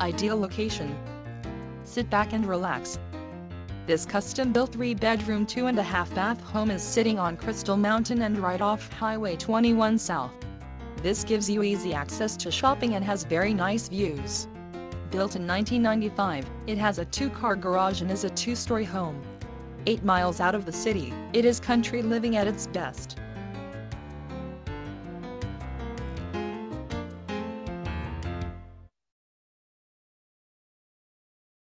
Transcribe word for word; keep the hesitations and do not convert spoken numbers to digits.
Ideal location. Sit back and relax. This custom-built three-bedroom, two and a half bath home is sitting on Crystal Mountain and right off Highway twenty-one South. This gives you easy access to shopping and has very nice views. Built in nineteen ninety-five, it has a two-car garage and is a two-story home. Eight miles out of the city, it is country living at its best.